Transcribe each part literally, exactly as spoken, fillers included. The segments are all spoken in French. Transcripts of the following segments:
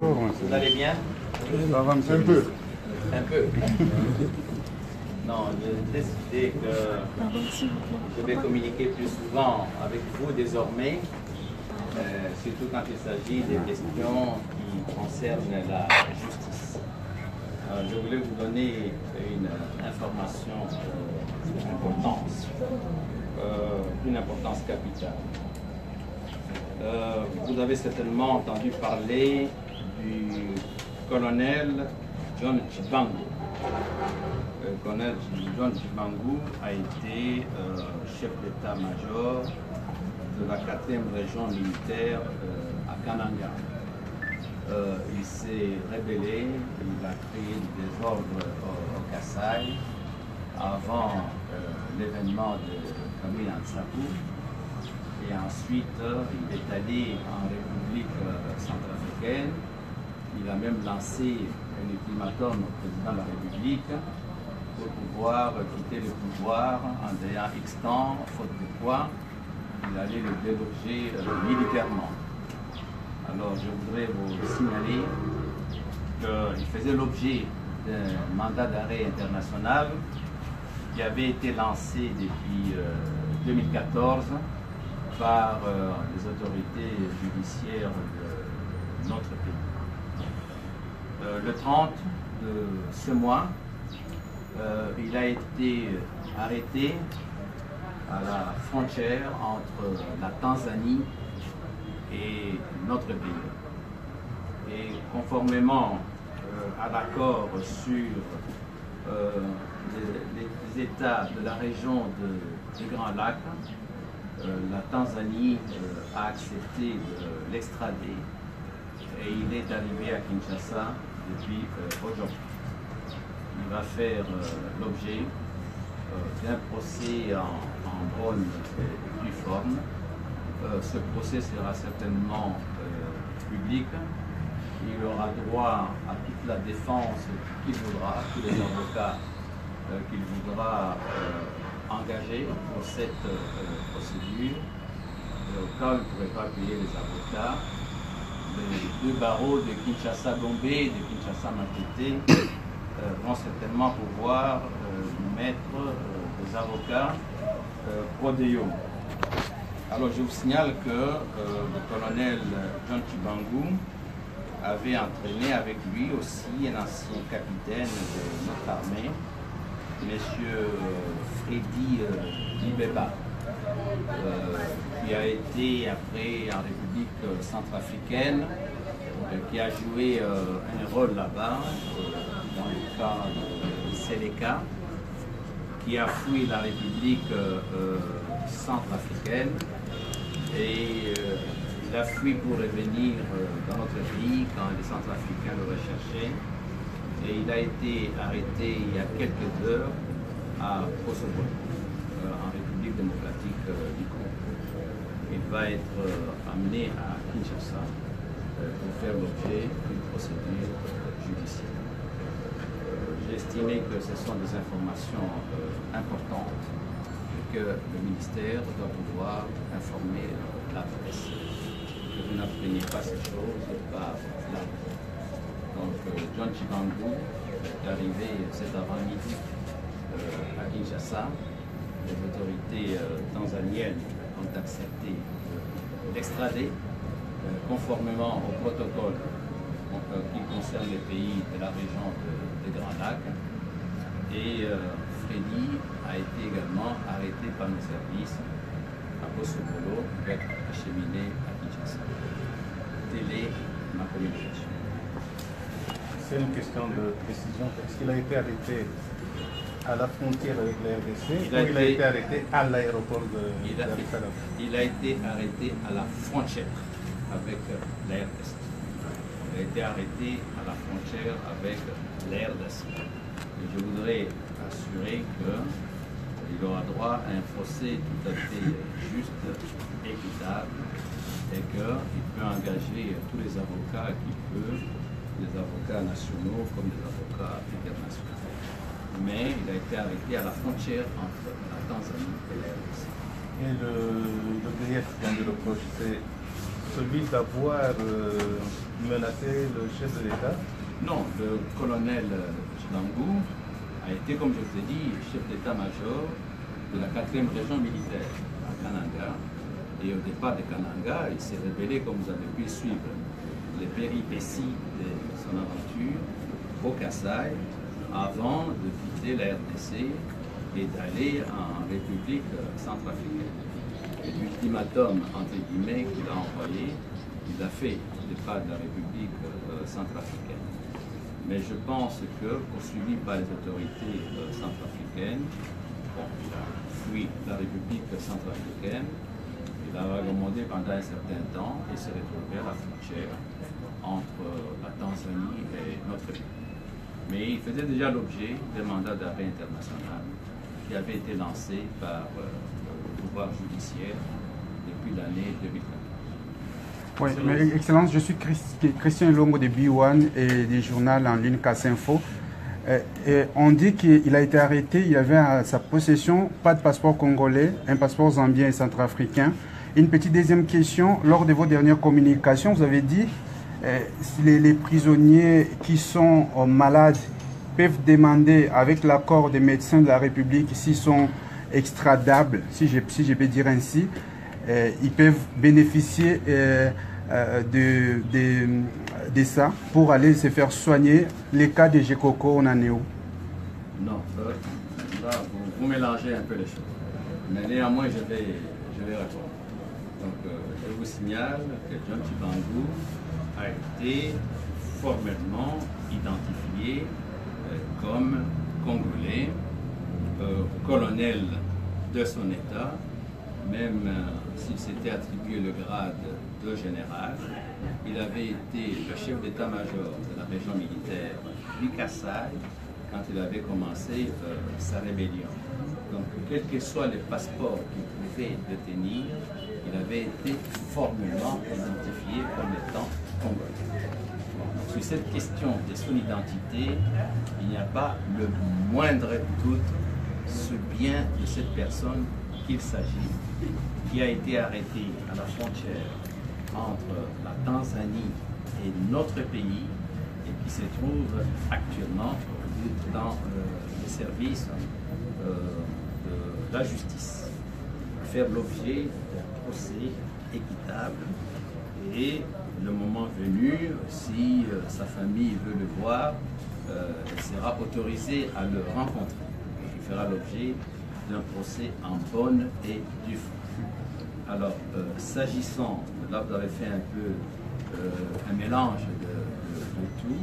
Vous allez bien? Ça va, monsieur? Un peu. Un peu. Non, j'ai décidé que je vais communiquer plus souvent avec vous désormais, euh, surtout quand il s'agit des questions qui concernent la justice. Alors, je voulais vous donner une information euh, d'importance, euh, une importance capitale. Euh, vous avez certainement entendu parler du colonel John Tshibangu. Le colonel John Tshibangu a été euh, chef d'état-major de la quatrième région militaire euh, à Kananga. Euh, il s'est rébellé, il a créé des ordres au, au Kasaï avant euh, l'événement de Camille Ansakou. Et ensuite, euh, il est allé en République euh, centrafricaine. Il a même lancé un ultimatum au président de la République pour pouvoir quitter le pouvoir en ayant X temps, faute de quoi il allait le déloger euh, militairement. Alors je voudrais vous signaler qu'il faisait l'objet d'un mandat d'arrêt international qui avait été lancé depuis euh, deux mille quatorze par euh, les autorités judiciaires de notre pays. Euh, le trente de ce mois, euh, il a été arrêté à la frontière entre la Tanzanie et notre pays. Et conformément euh, à l'accord sur euh, les, les États de la région de, du Grand Lac, euh, la Tanzanie euh, a accepté de l'extrader et il est arrivé à Kinshasa depuis euh, aujourd'hui. Il va faire euh, l'objet euh, d'un procès en, en bonne et due forme. Euh, ce procès sera certainement euh, public. Il aura droit à toute la défense qu'il voudra, tous les avocats euh, qu'il voudra euh, engager pour cette euh, procédure. Euh, au cas où il ne pourrait pas payer les avocats, les deux barreaux de Kinshasa-Gombe et de Kinshasa-Matete euh, vont certainement pouvoir euh, mettre euh, des avocats euh, pro deo. Alors je vous signale que euh, le colonel John Tshibangu avait entraîné avec lui aussi un ancien capitaine de notre armée, M. Freddy euh, Dibéba, euh, qui a été après en République centrafricaine, euh, qui a joué euh, un rôle là-bas, euh, dans le cas de Seleka, qui a fui la République euh, euh, centrafricaine. Et euh, il a fui pour revenir euh, dans notre pays quand les Centrafricains le recherchaient. Et il a été arrêté il y a quelques heures à Kosovo, euh, en République démocratique euh, du Congo. Il va être euh, amené à Kinshasa euh, pour faire l'objet d'une procédure judiciaire. J'ai estimé que ce sont des informations euh, importantes que le ministère doit pouvoir informer la presse. Que vous n'appreniez pas ces choses par là. Donc, John Tshibangu est arrivé cet avant-midi euh, à Kinshasa. Les autorités euh, tanzaniennes ont accepté d'extrader euh, conformément au protocole euh, qui concerne les pays de la région des de Grands Lacs. Et euh, Freddy a été également arrêté par nos services à Kosovo pour être acheminé à Kinshasa. Télé, ma communication. C'est une question de précision. Est-ce qu'il a été arrêté à la frontière avec la R D C il ou été, il a été arrêté à l'aéroport de Dar es Salaam? Il a été arrêté à la frontière avec la R D C. Il a été arrêté à la frontière avec la R D C. Et je voudrais assurer qu'il aura droit à un procès tout à fait juste, équitable, et qu'il peut engager tous les avocats qu'il peut, des avocats nationaux comme des avocats internationaux. Mais il a été arrêté à la frontière entre la Tanzanie et la R D C. et le, le grief qu'on lui reproche, c'est celui d'avoir euh, menacé le chef de l'État? Non, le colonel Tshibangu a été, comme je vous ai dit, chef d'état-major de la quatrième région militaire à Kananga. Et au départ de Kananga, il s'est révélé, comme vous avez pu suivre, les péripéties de son aventure au Kasaï avant de quitter la R D C et d'aller en République centrafricaine. Et l'ultimatum, entre guillemets, qu'il a envoyé, il a fait au départ de la République euh, centrafricaine. Mais je pense que, poursuivi par les autorités euh, centrafricaines, bon, il a fui la République centrafricaine, il a vagabondé pendant un certain temps et s'est retrouvé à la frontière entre la Tanzanie et notre pays. Mais il faisait déjà l'objet d'un mandat d'arrêt international qui avait été lancé par euh, le pouvoir judiciaire depuis l'année deux mille quatorze. Oui, mais Excellence, je suis Christian Lombo de B un et du journal en ligne Casinfo. Et on dit qu'il a été arrêté, il avait à sa possession pas de passeport congolais, un passeport zambien et centrafricain. Une petite deuxième question, lors de vos dernières communications, vous avez dit eh, les, les prisonniers qui sont oh, malades peuvent demander avec l'accord des médecins de la République s'ils sont extradables, si je, si je peux dire ainsi. Eh, ils peuvent bénéficier eh, euh, de, de, de ça pour aller se faire soigner. Les cas de Gécopo, on en est où? Non, là, vous, vous mélangez un peu les choses. Mais néanmoins, je vais, je vais répondre. Donc, euh, je vous signale que John Tshibangu a été formellement identifié euh, comme Congolais, euh, colonel de son État, même euh, s'il s'était attribué le grade de général. Il avait été le chef d'état-major de la région militaire du Kasaï quand il avait commencé euh, sa rébellion. Donc, quel que soit le passeport qu'il pouvait détenir, il avait été formellement identifié comme étant congolais. Donc, sur cette question de son identité, il n'y a pas le moindre doute sur le bien de cette personne qu'il s'agit, qui a été arrêté à la frontière entre la Tanzanie et notre pays et qui se trouve actuellement dans euh, les services euh, de la justice, faire l'objet d'un procès équitable et le moment venu, si euh, sa famille veut le voir, euh, elle sera autorisée à le rencontrer. Il fera l'objet d'un procès en bonne et due forme. Alors, euh, s'agissant, là vous avez fait un peu euh, un mélange de, de, de tout,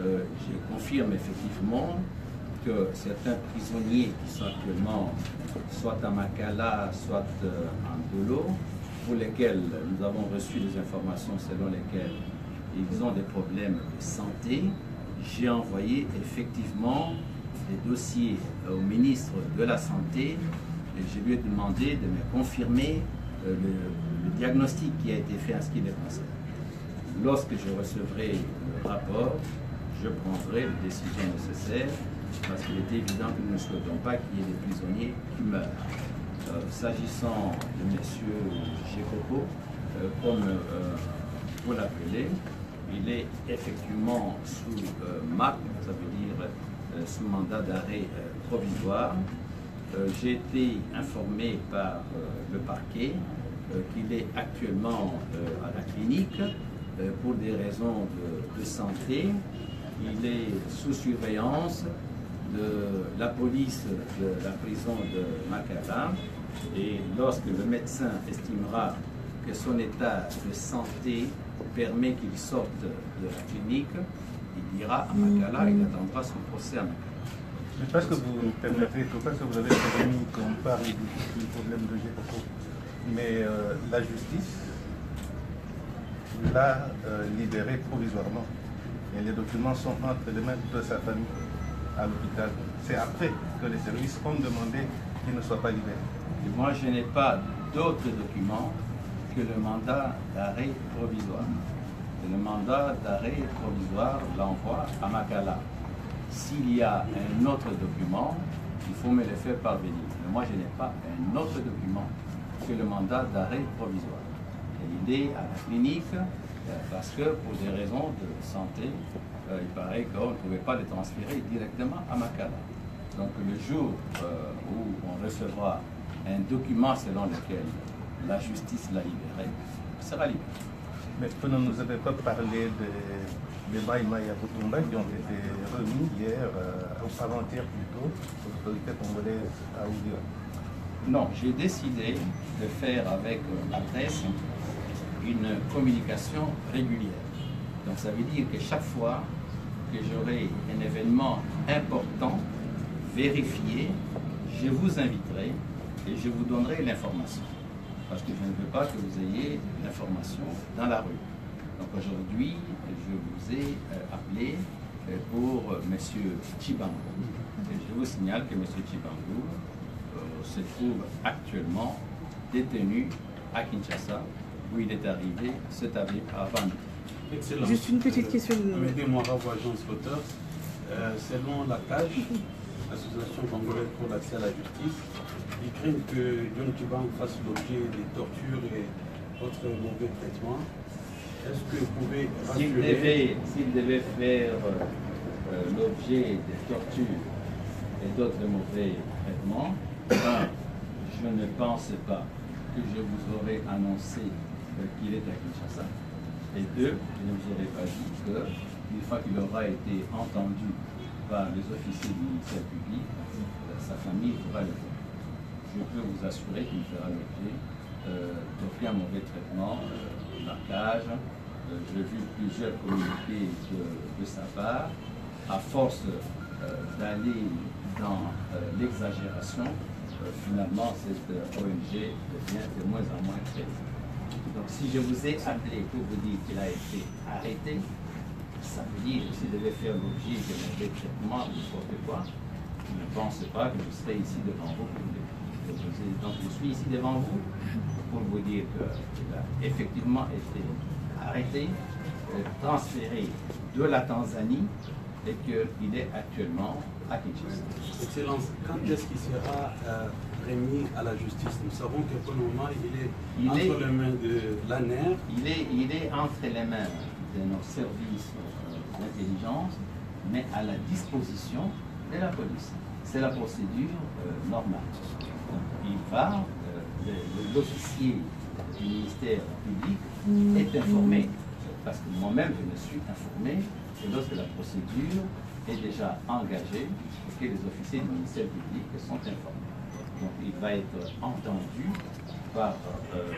euh, je confirme effectivement que certains prisonniers qui sont actuellement soit à Makala, soit euh, en Dolo, pour lesquels nous avons reçu des informations selon lesquelles ils ont des problèmes de santé, j'ai envoyé effectivement des dossiers au ministre de la Santé et je lui ai demandé de me confirmer le, le diagnostic qui a été fait en ce qui les concerne. Lorsque je recevrai le rapport, je prendrai les décisions nécessaires parce qu'il est évident que nous ne souhaitons pas qu'il y ait des prisonniers qui meurent. Euh, S'agissant de M. Gécopo, euh, comme euh, vous l'appelez, il est effectivement sous euh, M A C, ça veut dire Euh, sous mandat d'arrêt euh, provisoire. Euh, J'ai été informé par euh, le parquet euh, qu'il est actuellement euh, à la clinique euh, pour des raisons de, de santé. Il est sous surveillance de la police de la prison de Makala et lorsque le médecin estimera que son état de santé permet qu'il sorte de la clinique, il ira à Makala, il attendra son procès à Makala. Mais parce que vous me permettez, parce que vous avez permis qu'on parle du problème de Gécopo, mais euh, la justice l'a euh, libéré provisoirement. Et les documents sont entre les mains de sa famille à l'hôpital. C'est après que les services ont demandé qu'il ne soit pas libéré. Et moi, je n'ai pas d'autres documents que le mandat d'arrêt provisoire. Le mandat d'arrêt provisoire l'envoie à Makala. S'il y a un autre document, il faut me le faire parvenir. Mais moi, je n'ai pas un autre document sur le mandat d'arrêt provisoire. L'idée à la clinique, euh, parce que pour des raisons de santé, euh, il paraît qu'on ne pouvait pas les transférer directement à Makala. Donc le jour euh, où on recevra un document selon lequel la justice l'a libéré, sera libéré. Mais vous ne nous avez pas parlé de, des Maïmaï à Boutoumba qui ont été remis hier, euh, ou avant-hier plutôt, aux autorités congolaises à Oudia. Non, j'ai décidé de faire avec la presse une communication régulière. Donc ça veut dire que chaque fois que j'aurai un événement important, vérifié, je vous inviterai et je vous donnerai l'information. Parce que je ne veux pas que vous ayez l'information dans la rue. Donc aujourd'hui, je vous ai appelé pour M. Tshibangu. Et je vous signale que M. Tshibangu euh, se trouve actuellement détenu à Kinshasa, où il est arrivé cet avril à Bambi. Excellent. Juste une petite euh, question. Permettez-moi à vous, agence auteur. Euh, selon la C A J, l'Association congolaise pour l'accès à la justice, ils craignent que John Tshibangu fasse l'objet des tortures et autres mauvais traitements. Est-ce que vous pouvez rassurer... S'il devait, s'il devait faire euh, l'objet des tortures et d'autres mauvais traitements, ben, je ne pense pas que je vous aurais annoncé euh, qu'il est à Kinshasa. Et deux, je ne vous aurais pas dit que, une fois qu'il aura été entendu par les officiers du ministère public, euh, sa famille pourra le faire. Je peux vous assurer qu'il fera l'objet euh, d'aucun mauvais traitement, euh, de marquage. Euh, J'ai vu plusieurs communiqués de, de sa part. À force euh, d'aller dans euh, l'exagération, euh, finalement, cette euh, O N G devient de moins en moins crédible. Donc, si je vous ai appelé pour vous dire qu'il a été arrêté, ça veut dire que s'il devait faire l'objet de mauvais traitements, n'importe quoi, je ne pense pas que je serai ici devant vous. Donc je suis ici devant vous pour vous dire qu'il a effectivement été arrêté, transféré de la Tanzanie et qu'il est actuellement à Kinshasa. Excellence, quand est-ce qu'il sera euh, remis à la justice? Nous savons que pour le moment il est il entre est, les mains de l'A N R. Il est, il est entre les mains de nos services d'intelligence, mais à la disposition de la police. C'est la procédure euh, normale. Il va, euh, l'officier du ministère public est informé, parce que moi-même je me suis informé, et lorsque la procédure est déjà engagée, que les officiers du ministère public sont informés. Donc il va être entendu par euh,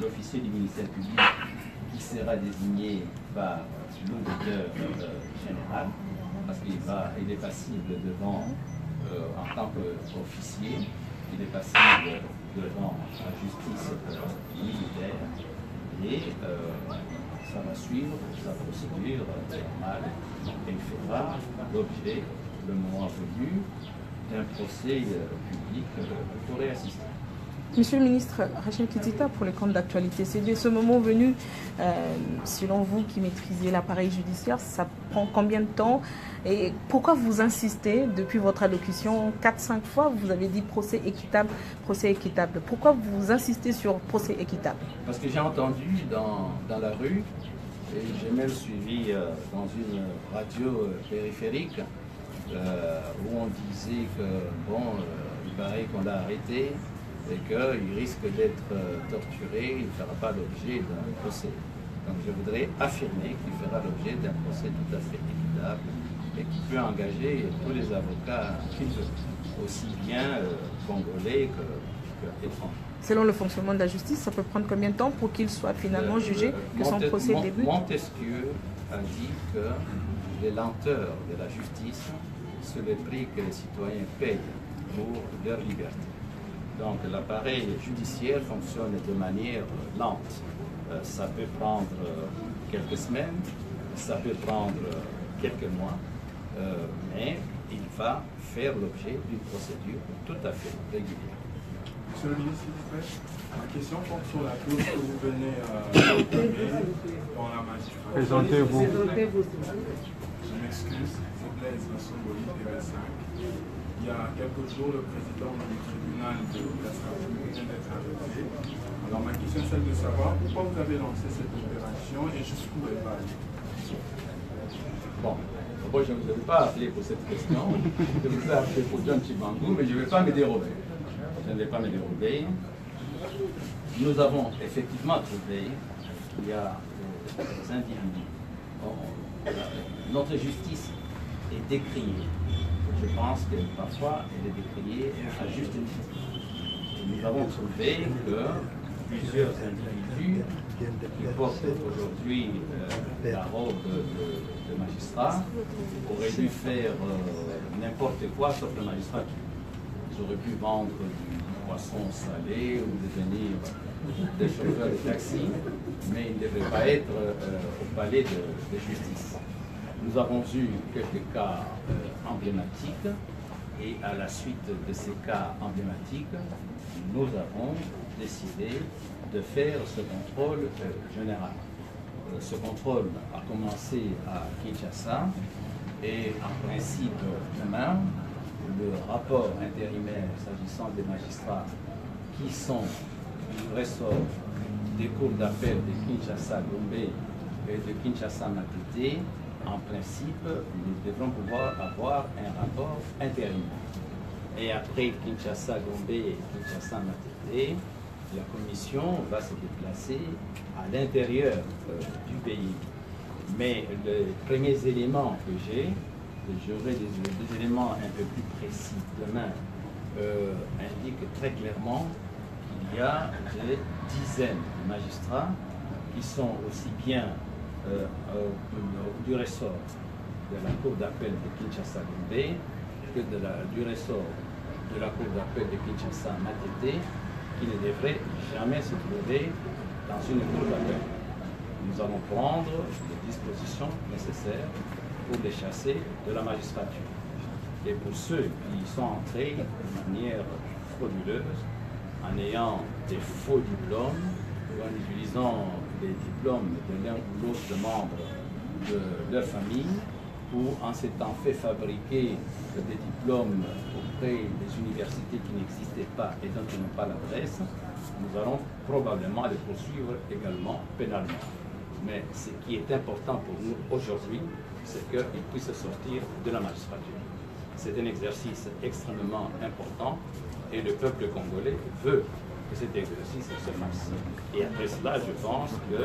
l'officier du ministère public qui sera désigné par l'auditeur euh, général, parce qu'il va, il est passible devant, euh, en tant qu'officier, il est passible devant la justice euh, militaire et euh, ça va suivre sa procédure normale et il fera l'objet, le moment venu, d'un procès euh, public euh, pour y assister. Monsieur le ministre, Rachel Kitita pour les comptes d'actualité. C'est de ce moment venu, euh, selon vous qui maîtrisez l'appareil judiciaire, ça prend combien de temps? Et pourquoi vous insistez depuis votre allocution quatre cinq fois? Vous avez dit procès équitable, procès équitable. Pourquoi vous insistez sur procès équitable? Parce que j'ai entendu dans, dans la rue, et j'ai même suivi euh, dans une radio périphérique, euh, où on disait que, bon, euh, il paraît qu'on l'a arrêté, et qu'il risque d'être torturé, il ne fera pas l'objet d'un procès. Donc je voudrais affirmer qu'il fera l'objet d'un procès tout à fait équitable et qui peut engager tous les avocats qu'il veut, aussi bien euh, congolais que, que étrangers. Selon le fonctionnement de la justice, ça peut prendre combien de temps pour qu'il soit finalement jugé, que son procès débute? Montesquieu a dit que les lenteurs de la justice, c'est le prix que les citoyens paient pour leur liberté. Donc l'appareil judiciaire fonctionne de manière lente. Euh, ça peut prendre euh, quelques semaines, ça peut prendre euh, quelques mois, euh, mais il va faire l'objet d'une procédure tout à fait régulière. Monsieur le ministre, s'il vous plaît, la question porte sur la clause que vous venez euh, dans la magistrature. Présentez-vous. Je m'excuse, c'est Blaise Masson-Boli, T V cinq. il y a quelques jours, le président du tribunal de Casablanca vient d'être arrêté. Alors ma question c'est de savoir pourquoi vous avez lancé cette opération et jusqu'où elle va aller. Bon, moi je ne vous avais pas appelé pour cette question, je vous ai appelé pour John Tshibangu, mais je ne vais pas me dérober. Je ne vais pas me dérober. Nous avons effectivement trouvé qu'il y a des individus. Bon, notre justice est décriée. Je pense que parfois elle est décriée à juste titre. Nous avons trouvé que plusieurs individus qui portent aujourd'hui euh, la robe de, de magistrat auraient dû faire euh, n'importe quoi sauf la magistrature. Ils auraient pu vendre du poisson salé ou devenir des chauffeurs de taxi, mais ils ne devaient pas être euh, au palais de, de justice. Nous avons eu quelques cas euh, emblématiques et à la suite de ces cas emblématiques, nous avons décidé de faire ce contrôle euh, général. Euh, ce contrôle a commencé à Kinshasa et en principe demain, le rapport intérimaire s'agissant des magistrats qui sont du ressort des cours d'appel de Kinshasa-Gombe et de Kinshasa-Matete. En principe, nous devons pouvoir avoir un rapport intérimaire. Et après Kinshasa-Gombe et Kinshasa-Matete, la commission va se déplacer à l'intérieur euh, du pays. Mais les premiers éléments que j'ai, j'aurai des, des éléments un peu plus précis demain, euh, indiquent très clairement qu'il y a des dizaines de magistrats qui sont aussi bien Euh, euh, du ressort de la cour d'appel de Kinshasa-Gombe que de la, du ressort de la cour d'appel de Kinshasa-Matete qui ne devrait jamais se trouver dans une cour d'appel. Nous allons prendre les dispositions nécessaires pour les chasser de la magistrature. Et pour ceux qui y sont entrés de manière frauduleuse, en ayant des faux diplômes ou en utilisant des diplômes de l'un ou l'autre de membres de leur famille, ou en s'étant fait fabriquer des diplômes auprès des universités qui n'existaient pas et dont ils n'ont pas l'adresse, nous allons probablement les poursuivre également pénalement. Mais ce qui est important pour nous aujourd'hui, c'est qu'ils puissent sortir de la magistrature. C'est un exercice extrêmement important et le peuple congolais veut que cet exercice se fasse. Et après cela, je pense que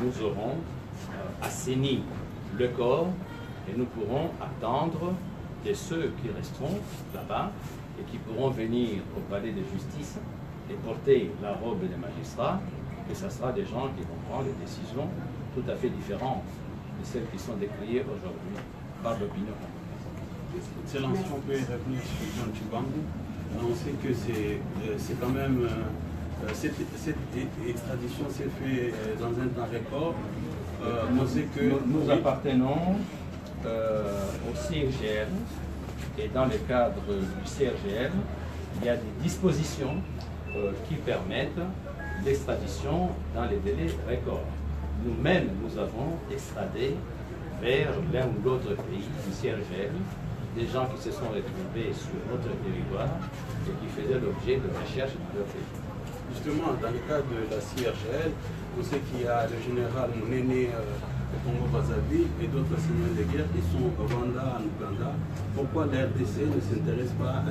nous aurons euh, assaini le corps et nous pourrons attendre de ceux qui resteront là-bas et qui pourront venir au palais de justice et porter la robe des magistrats, que ce sera des gens qui vont prendre des décisions tout à fait différentes de celles qui sont décriées aujourd'hui par l'opinion. Excellence, on peut revenir sur John Tshibangu. On sait que c'est quand même, euh, cette, cette extradition s'est faite euh, dans un temps record. Euh, on sait que nous, nous appartenons euh, au C I R G L et dans le cadre du C I R G L, il y a des dispositions euh, qui permettent l'extradition dans les délais records. Nous-mêmes, nous avons extradé vers l'un ou l'autre pays du C I R G L des gens qui se sont retrouvés sur notre territoire et qui faisaient l'objet de recherches dans leur pays. Justement, dans le cadre de la C I R G L, on sait qu'il y a le général Mounene au Congo-Brazzaville et d'autres seigneurs de guerre qui sont au Rwanda, en Ouganda. Pourquoi la R D C ne s'intéresse pas à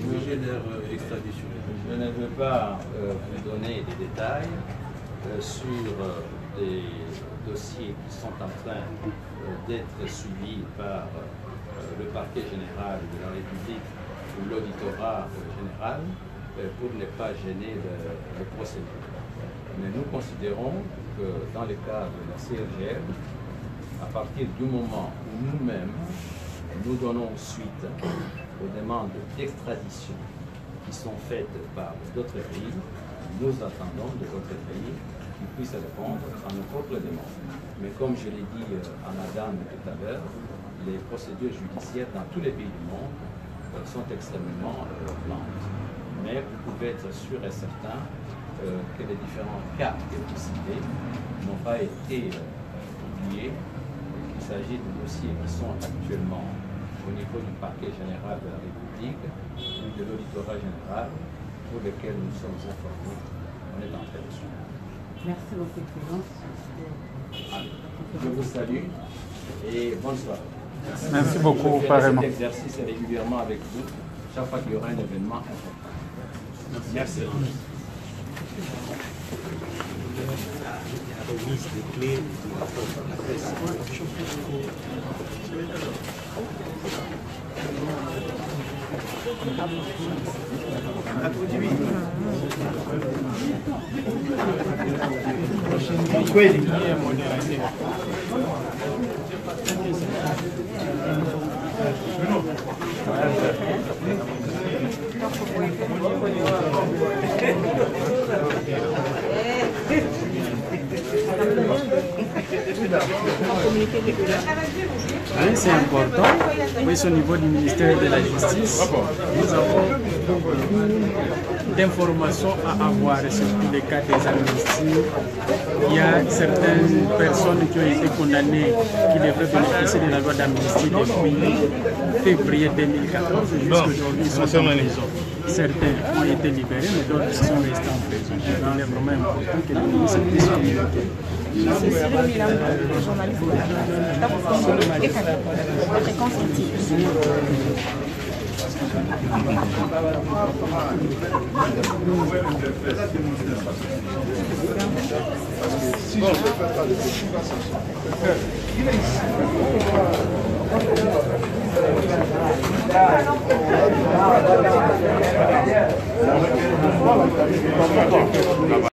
exiger leur extradition? Je ne veux pas euh, vous donner des détails euh, sur euh, des dossiers qui sont en train euh, d'être suivis par euh, le parquet général de la République ou l'auditorat général pour ne pas gêner le, le procédé. Mais nous considérons que dans le cas de la C R G M, à partir du moment où nous-mêmes nous donnons suite aux demandes d'extradition qui sont faites par d'autres pays, nous attendons de votre pays qu'ils puissent répondre à nos propres demandes. Mais comme je l'ai dit à madame tout à l'heure, les procédures judiciaires dans tous les pays du monde euh, sont extrêmement euh, lentes. Mais vous pouvez être sûr et certain euh, que les différents cas que vous citez n'ont pas été euh, oubliés, qu'il s'agit de dossiers qui sont actuellement au niveau du parquet général de la République, puis de l'auditorat général, pour lequel nous sommes informés. On est en train de suivre. Merci, Votre Excellence. Je vous salue et bonne soirée. Merci, Merci beaucoup, apparemment. Cet exercice régulièrement avec vous, chaque fois qu'il y aura un événement important. Merci. Merci. C'est important, mais au niveau du ministère de la Justice, nous avons beaucoup d'informations à avoir, surtout les cas des amnisties. Il y a certaines personnes qui ont été condamnées qui devraient bénéficier de la loi d'amnistie depuis février deux mille quatorze jusqu'à aujourd'hui. Certains ont été libérés, mais d'autres sont restés en prison. Il est vraiment important que le ministre puisse communiquer. Parce que si je ne fais pas de il est ici.